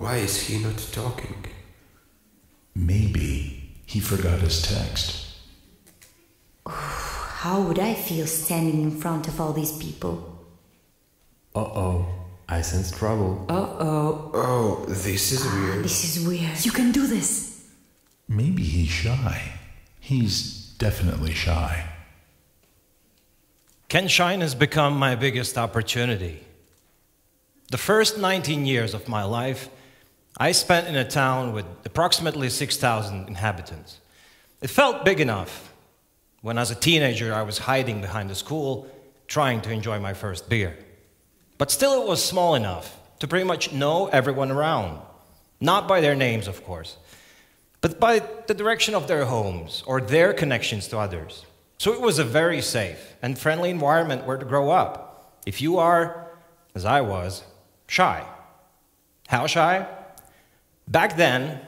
Why is he not talking? Maybe he forgot his text. How would I feel standing in front of all these people? Uh-oh. I sense trouble. Uh-oh. Oh, this is weird. This is weird. You can do this. Maybe he's shy. He's definitely shy. Ken Shine has become my biggest opportunity. The first 19 years of my life, I spent in a town with approximately 6,000 inhabitants. It felt big enough when, as a teenager, I was hiding behind the school, trying to enjoy my first beer. But still it was small enough to pretty much know everyone around. Not by their names, of course, but by the direction of their homes or their connections to others. So it was a very safe and friendly environment where to grow up, if you are, as I was, shy. How shy? Back then,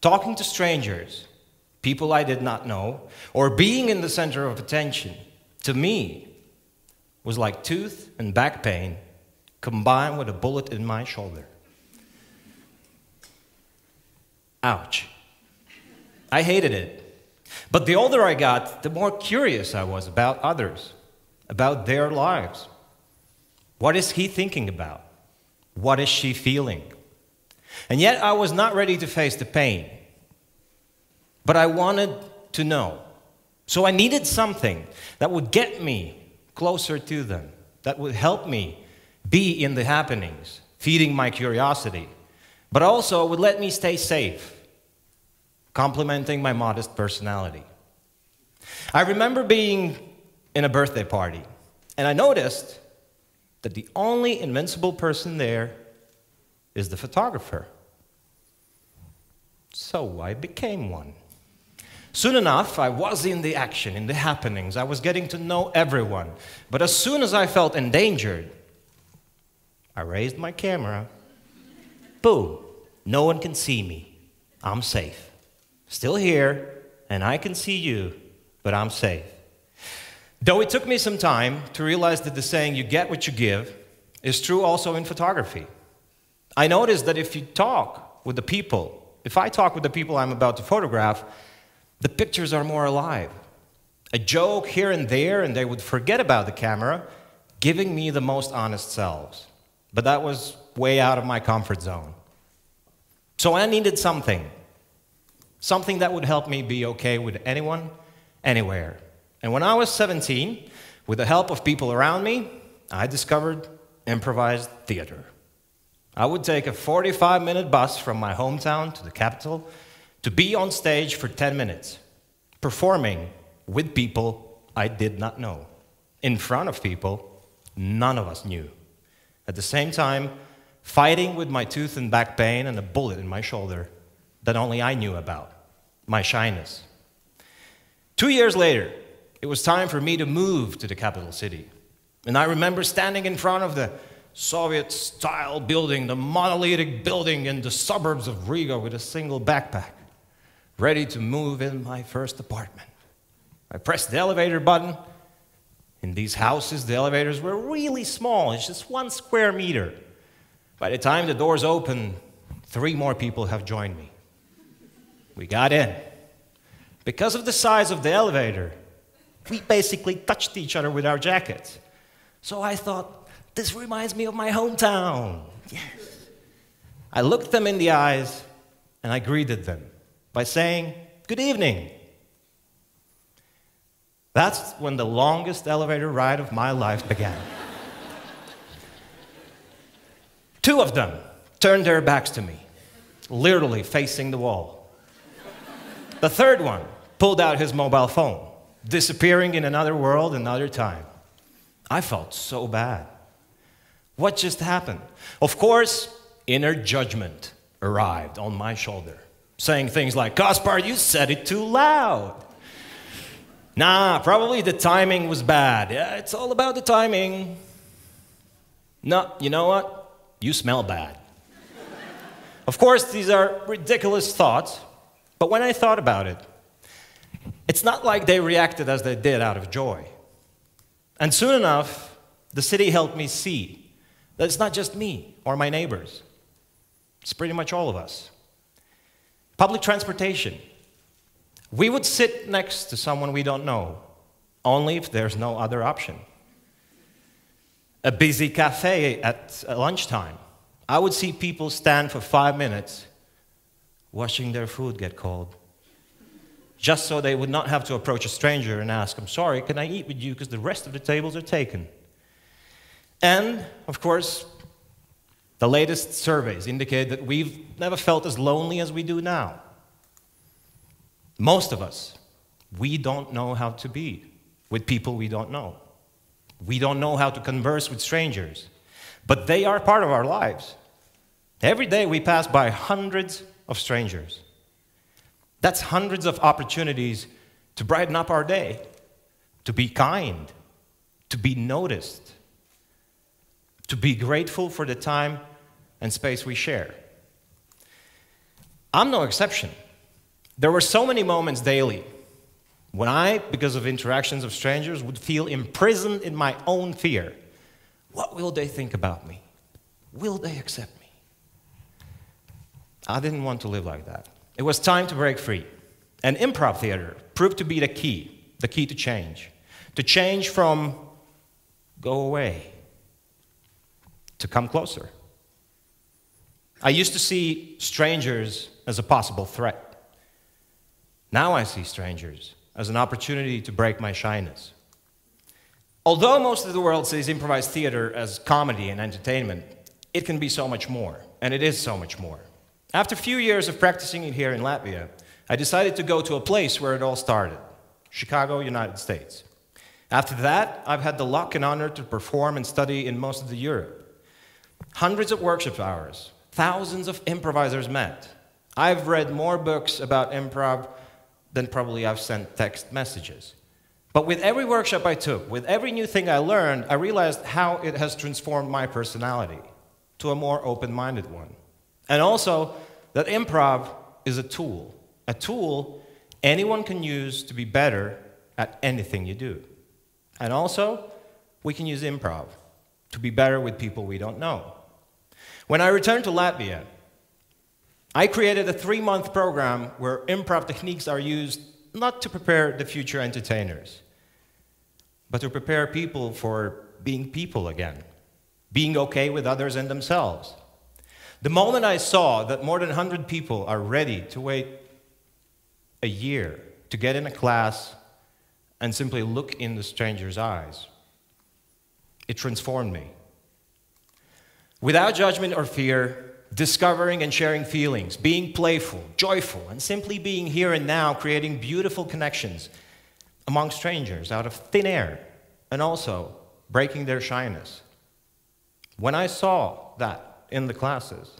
talking to strangers, people I did not know, or being in the center of attention, to me, was like tooth and back pain combined with a bullet in my shoulder. Ouch. I hated it. But the older I got, the more curious I was about others, about their lives. What is he thinking about? What is she feeling? And yet I was not ready to face the pain. But I wanted to know. So I needed something that would get me closer to them, that would help me be in the happenings, feeding my curiosity, but also would let me stay safe, complementing my modest personality. I remember being in a birthday party, and I noticed that the only invincible person there is the photographer. So I became one. Soon enough, I was in the action, in the happenings. I was getting to know everyone. But as soon as I felt endangered, I raised my camera. Boom. No one can see me. I'm safe. Still here, and I can see you, but I'm safe. Though it took me some time to realize that the saying, you get what you give, is true also in photography. I noticed that if I talk with the people I'm about to photograph, the pictures are more alive. A joke here and there, and they would forget about the camera, giving me the most honest selves. But that was way out of my comfort zone. So I needed something that would help me be okay with anyone, anywhere. And when I was 17, with the help of people around me, I discovered improvised theater. I would take a 45-minute bus from my hometown to the capital, to be on stage for 10 minutes, performing with people I did not know, in front of people none of us knew. At the same time, fighting with my tooth and back pain and a bullet in my shoulder that only I knew about, my shyness. 2 years later, it was time for me to move to the capital city. And I remember standing in front of the Soviet-style building, the monolithic building in the suburbs of Riga with a single backpack, ready to move in my first apartment. I pressed the elevator button. In these houses, the elevators were really small. It's just 1 square meter. By the time the doors open, 3 more people have joined me. We got in. Because of the size of the elevator, we basically touched each other with our jackets. So I thought, this reminds me of my hometown. Yes. I looked them in the eyes, and I greeted them by saying, good evening. That's when the longest elevator ride of my life began. 2 of them turned their backs to me, literally facing the wall. The third one pulled out his mobile phone, disappearing in another world, another time. I felt so bad. What just happened? Of course, inner judgment arrived on my shoulder, saying things like, Kaspar, you said it too loud. Nah, probably the timing was bad. Yeah, it's all about the timing. No, you know what? You smell bad. Of course, these are ridiculous thoughts, but when I thought about it, it's not like they reacted as they did out of joy. And soon enough, the city helped me see that it's not just me or my neighbors. It's pretty much all of us. Public transportation. We would sit next to someone we don't know, only if there's no other option. A busy cafe at lunchtime. I would see people stand for 5 minutes watching their food get cold, just so they would not have to approach a stranger and ask, "I'm sorry, can I eat with you, because the rest of the tables are taken." And, of course, the latest surveys indicate that we've never felt as lonely as we do now. Most of us, we don't know how to be with people we don't know. We don't know how to converse with strangers, but they are part of our lives. Every day we pass by hundreds of strangers. That's hundreds of opportunities to brighten up our day, to be kind, to be noticed, to be grateful for the time and space we share. I'm no exception. There were so many moments daily when I, because of interactions of strangers, would feel imprisoned in my own fear. What will they think about me? Will they accept me? I didn't want to live like that. It was time to break free. And improv theater proved to be the key to change from go away to come closer. I used to see strangers as a possible threat. Now I see strangers as an opportunity to break my shyness. Although most of the world sees improvised theater as comedy and entertainment, it can be so much more, and it is so much more. After a few years of practicing it here in Latvia, I decided to go to a place where it all started, Chicago, United States. After that, I've had the luck and honor to perform and study in most of Europe. Hundreds of workshop hours, thousands of improvisers met. I've read more books about improv than probably I've sent text messages. But with every workshop I took, with every new thing I learned, I realized how it has transformed my personality to a more open-minded one. And also that improv is a tool anyone can use to be better at anything you do. And also, we can use improv to be better with people we don't know. When I returned to Latvia, I created a 3-month program where improv techniques are used not to prepare the future entertainers, but to prepare people for being people again, being okay with others and themselves. The moment I saw that more than 100 people are ready to wait a year to get in a class and simply look in the stranger's eyes, it transformed me. Without judgment or fear, discovering and sharing feelings, being playful, joyful, and simply being here and now, creating beautiful connections among strangers out of thin air, and also breaking their shyness. When I saw that in the classes,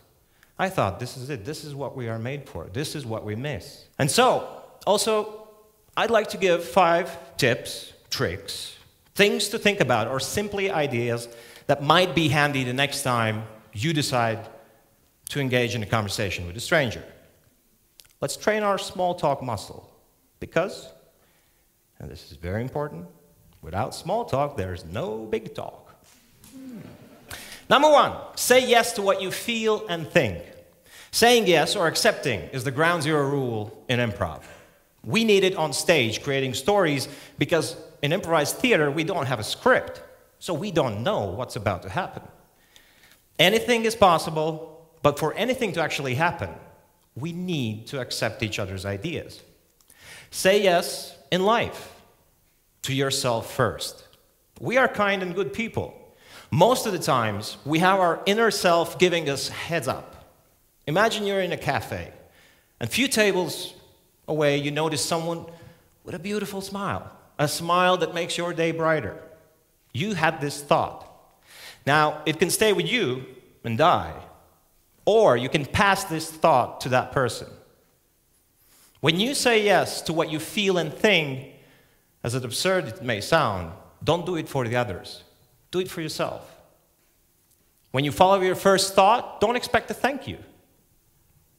I thought, this is it. This is what we are made for. This is what we miss. And so, also, I'd like to give 5 tips, tricks, things to think about, or simply ideas that might be handy the next time you decide to engage in a conversation with a stranger. Let's train our small talk muscle, because, and this is very important, without small talk, there's no big talk. Number 1, say yes to what you feel and think. Saying yes or accepting is the ground-zero rule in improv. We need it on stage, creating stories, because in improvised theater, we don't have a script, so we don't know what's about to happen. Anything is possible, but for anything to actually happen, we need to accept each other's ideas. Say yes in life, to yourself first. We are kind and good people. Most of the times, we have our inner self giving us heads up. Imagine you're in a cafe, and a few tables away, you notice someone with a beautiful smile. A smile that makes your day brighter. You had this thought. Now, it can stay with you and die, or you can pass this thought to that person. When you say yes to what you feel and think, as absurd it may sound, don't do it for the others. Do it for yourself. When you follow your first thought, don't expect a thank you.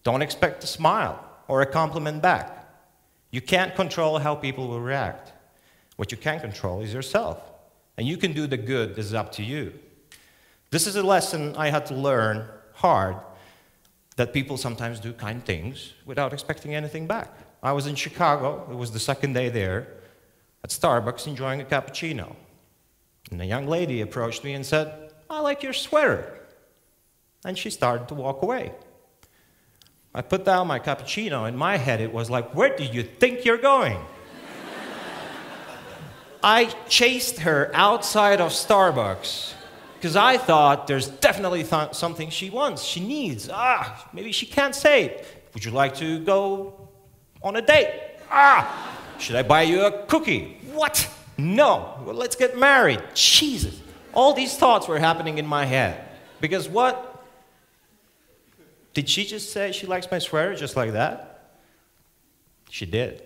Don't expect a smile or a compliment back. You can't control how people will react. What you can control is yourself, and you can do the good that is up to you. This is a lesson I had to learn hard, that people sometimes do kind things without expecting anything back. I was in Chicago, it was the second day there, at Starbucks enjoying a cappuccino. And a young lady approached me and said, "I like your sweater." And she started to walk away. I put down my cappuccino. In my head, it was like, where do you think you're going? I chased her outside of Starbucks because I thought there's definitely something she wants, she needs. Ah, maybe she can't say it. Would you like to go on a date? Ah, should I buy you a cookie? What? No. Well, let's get married. Jesus. All these thoughts were happening in my head. Because what? Did she just say she likes my sweater just like that? She did.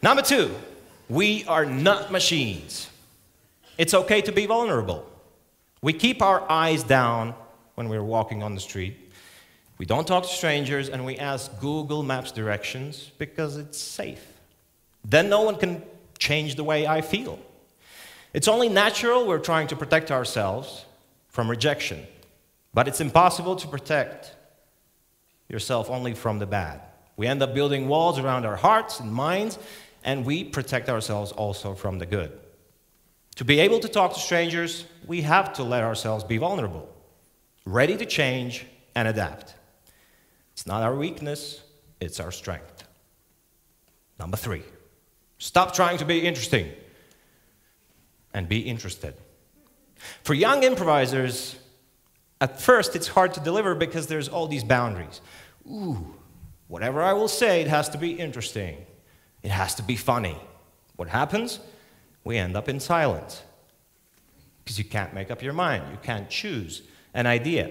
Number two, we are not machines. It's okay to be vulnerable. We keep our eyes down when we're walking on the street. We don't talk to strangers, and we ask Google Maps directions because it's safe. Then no one can change the way I feel. It's only natural we're trying to protect ourselves from rejection. But it's impossible to protect yourself only from the bad. We end up building walls around our hearts and minds, and we protect ourselves also from the good. To be able to talk to strangers, we have to let ourselves be vulnerable, ready to change and adapt. It's not our weakness, it's our strength. Number three, stop trying to be interesting and be interested. For young improvisers, at first, it's hard to deliver because there's all these boundaries. Ooh, whatever I will say, it has to be interesting. It has to be funny. What happens? We end up in silence. Because you can't make up your mind. You can't choose an idea.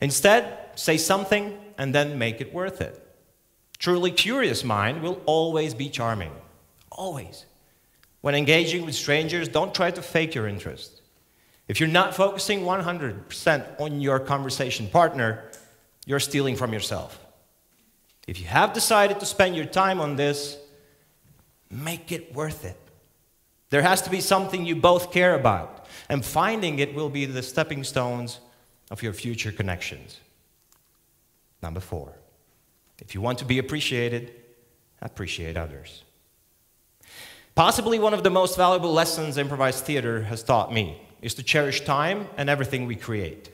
Instead, say something and then make it worth it. Truly curious mind will always be charming. Always. When engaging with strangers, don't try to fake your interest. If you're not focusing 100% on your conversation partner, you're stealing from yourself. If you have decided to spend your time on this, make it worth it. There has to be something you both care about, and finding it will be the stepping stones of your future connections. Number four, if you want to be appreciated, appreciate others. Possibly one of the most valuable lessons improvised theater has taught me is to cherish time and everything we create.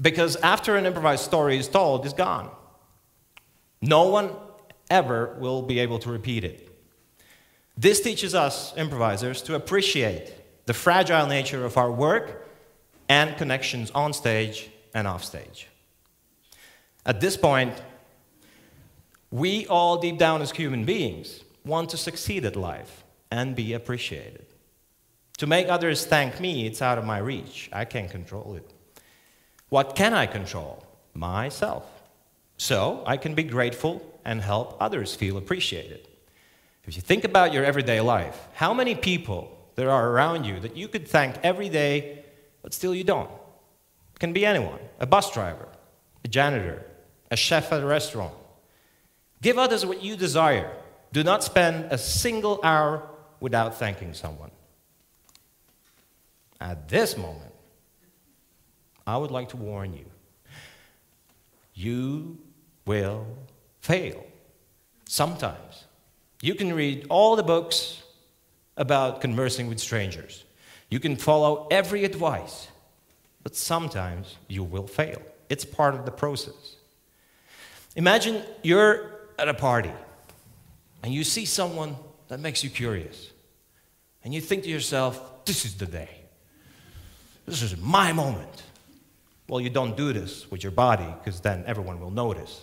Because after an improvised story is told, it's gone. No one ever will be able to repeat it. This teaches us improvisers to appreciate the fragile nature of our work and connections on stage and off stage. At this point, we all deep down as human beings want to succeed at life and be appreciated. To make others thank me, it's out of my reach. I can't control it. What can I control? Myself. So I can be grateful and help others feel appreciated. If you think about your everyday life, how many people there are around you that you could thank every day, but still you don't? It can be anyone. A bus driver, a janitor, a chef at a restaurant. Give others what you desire. Do not spend a single hour without thanking someone. At this moment, I would like to warn you, you will fail. Sometimes. You can read all the books about conversing with strangers. You can follow every advice, but sometimes you will fail. It's part of the process. Imagine you're at a party and you see someone that makes you curious. And you think to yourself, this is the day. This is my moment. Well, you don't do this with your body, because then everyone will notice.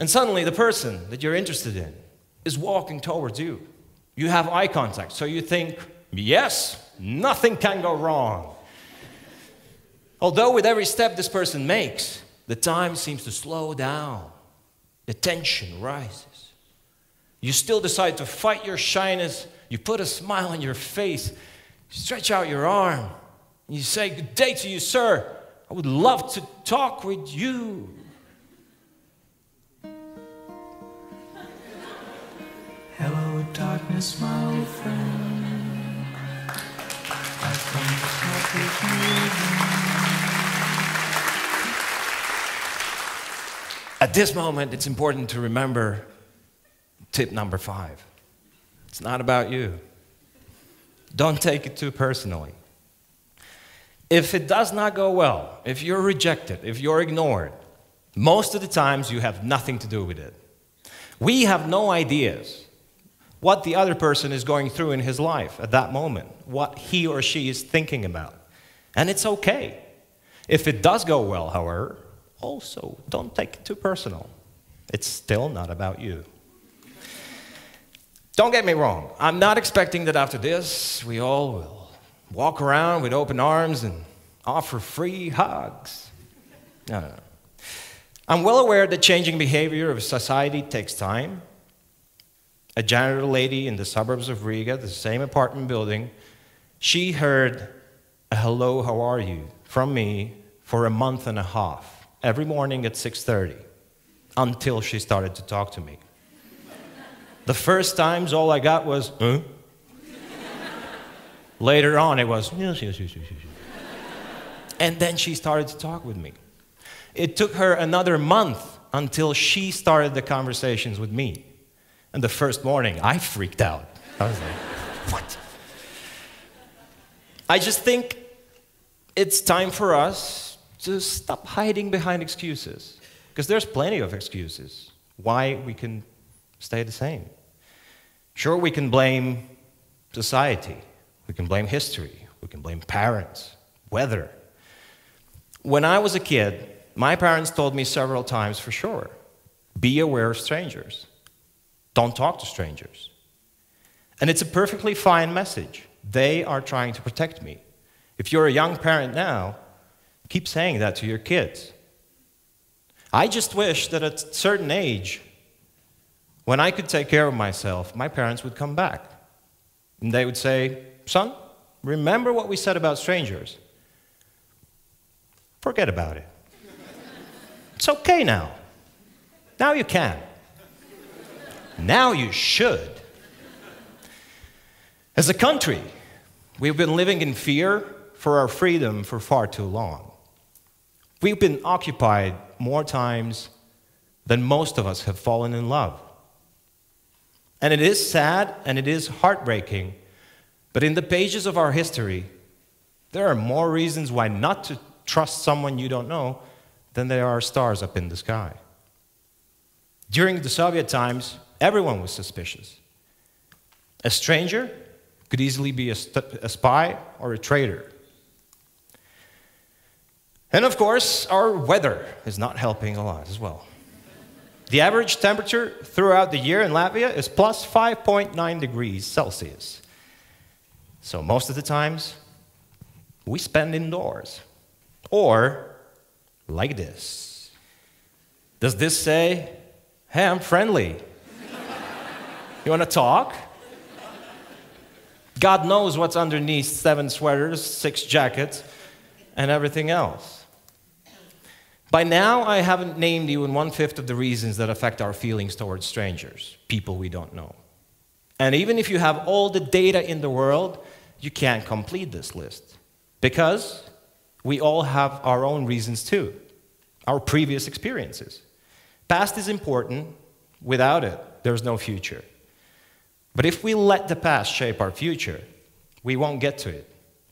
And suddenly, the person that you're interested in is walking towards you. You have eye contact, so you think, yes, nothing can go wrong. Although with every step this person makes, the time seems to slow down. The tension rises. You still decide to fight your shyness. You put a smile on your face. Stretch out your arm, and you say, good day to you, sir. I would love to talk with you. Hello, darkness, my old friend. I can't help you. At this moment, it's important to remember tip number 5. It's not about you. Don't take it too personally. If it does not go well, if you're rejected, if you're ignored, most of the times you have nothing to do with it. We have no ideas what the other person is going through in his life at that moment, what he or she is thinking about. And it's okay. If it does go well, however, also don't take it too personal. It's still not about you. Don't get me wrong. I'm not expecting that after this, we all will walk around with open arms and offer free hugs. No, no, no. I'm well aware that changing behavior of society takes time. A janitor lady in the suburbs of Riga, the same apartment building, she heard a hello, how are you, from me for a month and a half, every morning at 6:30, until she started to talk to me. The first times, all I got was, huh? Later on, it was, yes, yes, yes, yes, yes. And then she started to talk with me. It took her another month until she started the conversations with me. And the first morning, I freaked out. I was like, what? I just think it's time for us to stop hiding behind excuses. Because there's plenty of excuses why we can stay the same. Sure, we can blame society. We can blame history. We can blame parents, weather. When I was a kid, my parents told me several times for sure, be aware of strangers. Don't talk to strangers. And it's a perfectly fine message. They are trying to protect me. If you're a young parent now, keep saying that to your kids. I just wish that at a certain age, when I could take care of myself, my parents would come back. And they would say, son, remember what we said about strangers. Forget about it. It's okay now. Now you can. Now you should. As a country, we've been living in fear for our freedom for far too long. We've been occupied more times than most of us have fallen in love. And it is sad and it is heartbreaking, but in the pages of our history, there are more reasons why not to trust someone you don't know than there are stars up in the sky. During the Soviet times, everyone was suspicious. A stranger could easily be a spy or a traitor. And of course, our weather is not helping a lot as well. The average temperature throughout the year in Latvia is plus 5.9 degrees Celsius. So most of the times, we spend indoors. Or like this. Does this say, hey, I'm friendly. You want to talk? God knows what's underneath 7 sweaters, 6 jackets, and everything else. By now, I haven't named even 1/5 of the reasons that affect our feelings towards strangers, people we don't know. And even if you have all the data in the world, you can't complete this list. Because we all have our own reasons too, our previous experiences. Past is important. Without it, there's no future. But if we let the past shape our future, we won't get to it.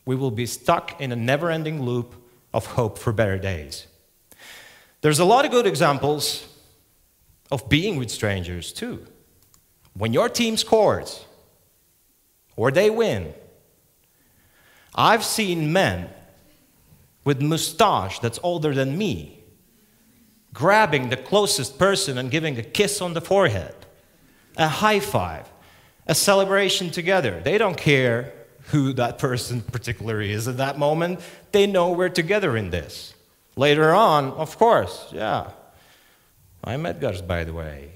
We will be stuck in a never-ending loop of hope for better days. There's a lot of good examples of being with strangers, too. When your team scores, or they win, I've seen men with mustache that's older than me, grabbing the closest person and giving a kiss on the forehead, a high five, a celebration together. They don't care who that person particularly is at that moment. They know we're together in this. Later on, of course, yeah. I'm Edgar's, by the way.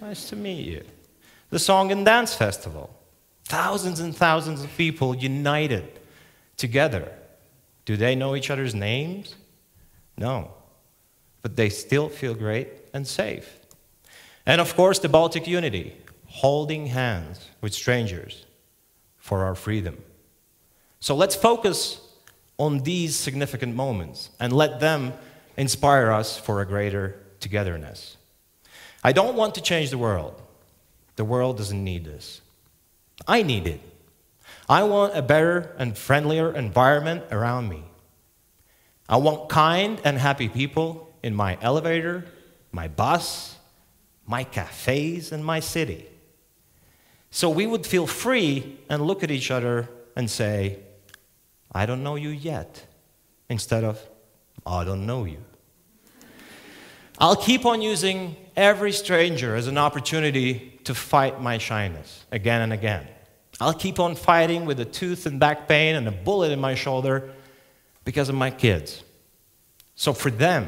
Nice to meet you. The Song and Dance Festival. Thousands and thousands of people united together. Do they know each other's names? No. But they still feel great and safe. And of course, the Baltic unity. Holding hands with strangers for our freedom. So let's focus on these significant moments and let them inspire us for a greater togetherness. I don't want to change the world. The world doesn't need this. I need it. I want a better and friendlier environment around me. I want kind and happy people in my elevator, my bus, my cafes, and my city. So we would feel free and look at each other and say, I don't know you yet, instead of, I don't know you. I'll keep on using every stranger as an opportunity to fight my shyness again and again. I'll keep on fighting with a tooth and back pain and a bullet in my shoulder because of my kids. So for them,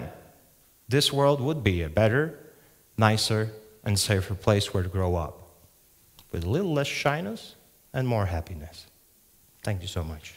this world would be a better, nicer, and safer place where to grow up, with a little less shyness and more happiness. Thank you so much.